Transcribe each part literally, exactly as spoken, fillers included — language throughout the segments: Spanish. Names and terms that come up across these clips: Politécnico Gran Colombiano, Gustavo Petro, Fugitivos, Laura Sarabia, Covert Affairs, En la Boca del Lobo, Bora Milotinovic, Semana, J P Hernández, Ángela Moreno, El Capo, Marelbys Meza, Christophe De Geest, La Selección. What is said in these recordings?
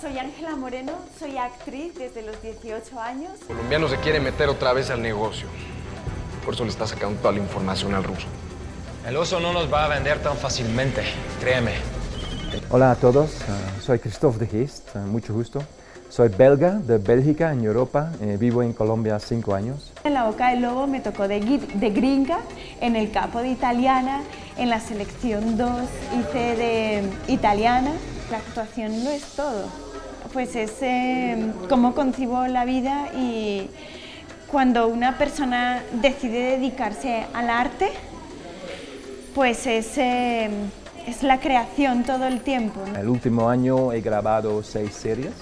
soy Ángela Moreno, soy actriz desde los dieciocho años. El colombiano se quiere meter otra vez al negocio. Por eso le está sacando toda la información al ruso. El oso no nos va a vender tan fácilmente, créeme. Hola a todos, uh, soy Christophe De Geest, uh, mucho gusto. Soy belga, de Bélgica, en Europa, eh, vivo en Colombia cinco años. En La Boca del Lobo me tocó de, de gringa, en El Capo de italiana, en la selección dos hice de italiana. La actuación lo es todo, pues es eh, cómo concibo la vida y cuando una persona decide dedicarse al arte, pues es, eh, es la creación todo el tiempo. El último año he grabado seis series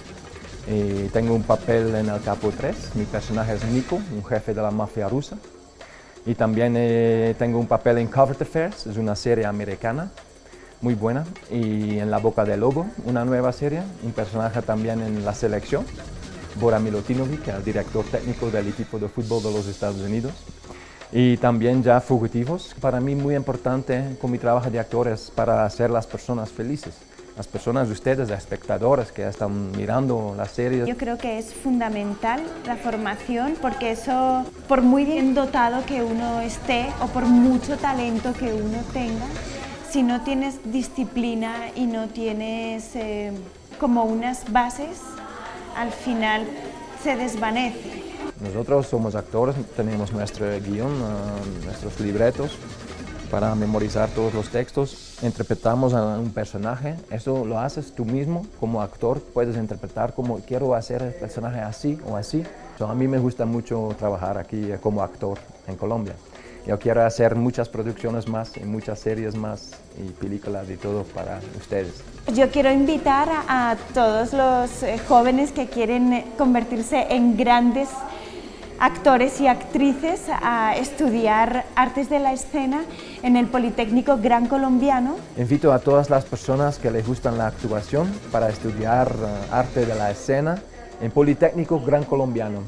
y tengo un papel en El Capo tres. Mi personaje es Nico, un jefe de la mafia rusa. Y también eh, tengo un papel en Covert Affairs, es una serie americana muy buena. Y En La Boca del Lobo, una nueva serie, un personaje también en la selección. Bora Milotinovic, el director técnico del equipo de fútbol de los Estados Unidos. Y también ya Fugitivos. Para mí muy importante con mi trabajo de actor es para hacer las personas felices. Las personas de ustedes, las espectadoras que están mirando las series. Yo creo que es fundamental la formación porque eso, por muy bien dotado que uno esté o por mucho talento que uno tenga, si no tienes disciplina y no tienes eh, como unas bases, al final se desvanece. Nosotros somos actores, tenemos nuestro guión, uh, nuestros libretos para memorizar todos los textos. Interpretamos a un personaje, eso lo haces tú mismo como actor, puedes interpretar como quiero hacer el personaje así o así. So, a mí me gusta mucho trabajar aquí como actor en Colombia. Yo quiero hacer muchas producciones más, y muchas series más y películas y todo para ustedes. Yo quiero invitar a, a todos los eh, jóvenes que quieren convertirse en grandes actores y actrices a estudiar artes de la escena en el Politécnico Gran Colombiano. Invito a todas las personas que les gustan la actuación para estudiar arte de la escena en Politécnico Gran Colombiano.